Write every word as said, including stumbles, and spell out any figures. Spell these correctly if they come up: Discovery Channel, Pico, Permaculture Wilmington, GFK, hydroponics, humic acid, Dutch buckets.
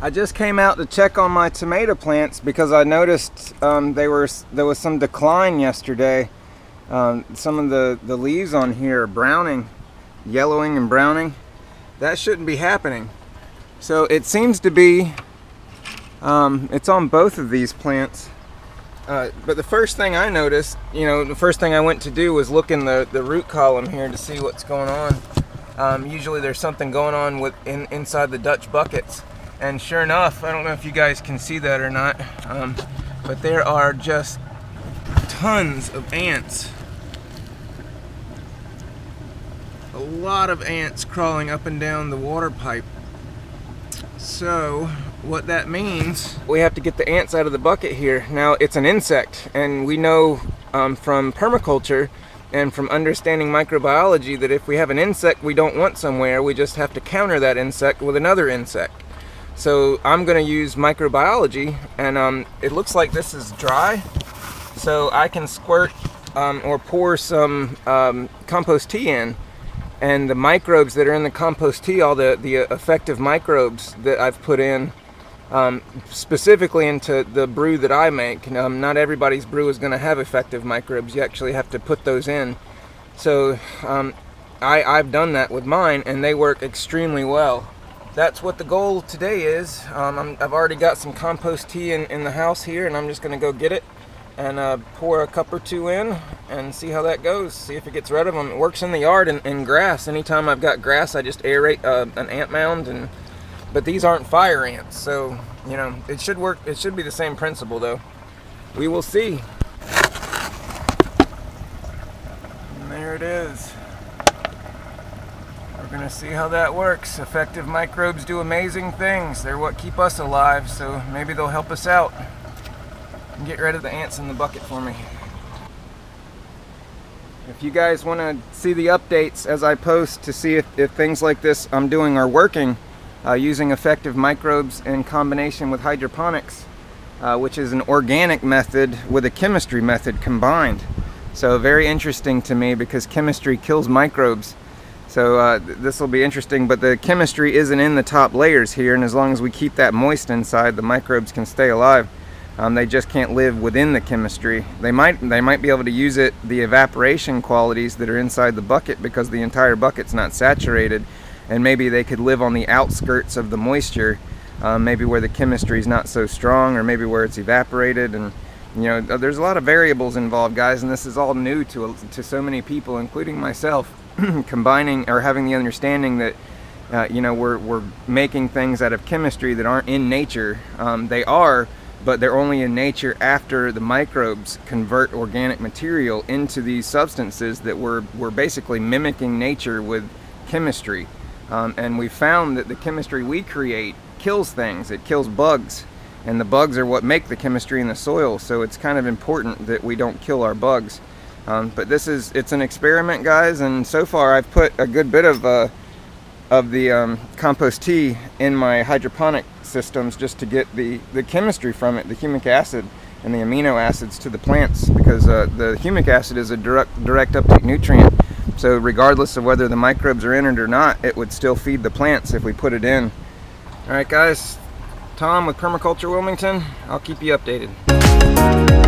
I just came out to check on my tomato plants because I noticed um, they were there was some decline yesterday. Um, some of the, the leaves on here are browning, yellowing and browning. That shouldn't be happening. So it seems to be, um, it's on both of these plants. Uh, but the first thing I noticed, you know, the first thing I went to do was look in the, the root column here to see what's going on. Um, usually there's something going on with in, inside the Dutch buckets. And sure enough, I don't know if you guys can see that or not, um, but there are just tons of ants. A lot of ants crawling up and down the water pipe. So what that means, we have to get the ants out of the bucket here. Now, it's an insect, and we know um, from permaculture and from understanding microbiology that if we have an insect we don't want somewhere, we just have to counter that insect with another insect. So I'm going to use microbiology, and um, it looks like this is dry, so I can squirt um, or pour some um, compost tea in, and the microbes that are in the compost tea, all the, the effective microbes that I've put in um, specifically into the brew that I make. Um, not everybody's brew is going to have effective microbes. You actually have to put those in. So um, I, I've done that with mine, and they work extremely well. That's what the goal today is. Um, I'm, I've already got some compost tea in, in the house here, and I'm just going to go get it and uh, pour a cup or two in and see how that goes, see if it gets rid of them. It works in the yard and, and grass. Anytime I've got grass, I just aerate uh, an ant mound, and but these aren't fire ants, so you know it should work. It should be the same principle, though. We will see. And there it is. We're gonna see how that works. Effective microbes do amazing things. They're what keep us alive, so maybe they'll help us out. Get rid of the ants in the bucket for me. If you guys want to see the updates as I post to see if, if things like this I'm doing are working, uh, using effective microbes in combination with hydroponics, uh, which is an organic method with a chemistry method combined. So very interesting to me because chemistry kills microbes. So uh, this will be interesting, but the chemistry isn't in the top layers here, and as long as we keep that moist inside, the microbes can stay alive. Um, they just can't live within the chemistry. They might they might be able to use it, the evaporation qualities that are inside the bucket, because the entire bucket's not saturated, and maybe they could live on the outskirts of the moisture, um, maybe where the chemistry is not so strong, or maybe where it's evaporated. And you know, there's a lot of variables involved, guys, and this is all new to to so many people, including myself, combining or having the understanding that uh, you know we're we're making things out of chemistry that aren't in nature. Um, they are. But they're only in nature after the microbes convert organic material into these substances that we're, we're basically mimicking nature with chemistry. Um, and we found that the chemistry we create kills things. It kills bugs. And the bugs are what make the chemistry in the soil. So it's kind of important that we don't kill our bugs. Um, but this is, it's an experiment, guys. And so far I've put a good bit of, uh, of the um, compost tea in my hydroponic systems just to get the the chemistry from it, the humic acid and the amino acids to the plants, because uh, the humic acid is a direct direct uptake nutrient, so regardless of whether the microbes are in it or not, it would still feed the plants if we put it in. All right, guys, Tom with Permaculture Wilmington. I'll keep you updated.